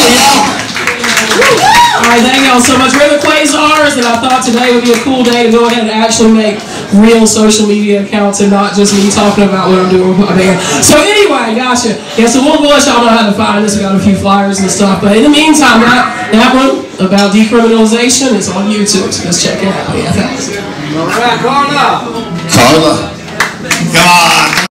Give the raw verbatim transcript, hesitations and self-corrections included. Yeah. All right, thank y'all so much. We're the Quasars, and I thought today would be a cool day to go ahead and actually make real social media accounts and not just me talking about what I'm doing with my band. So anyway, gotcha. Yeah, so we'll let y'all know how to find us. We got a few flyers and stuff. But in the meantime, that, that one about decriminalization is on YouTube, so let's check it out. Yeah, thanks. All right, Carla. Carla. God.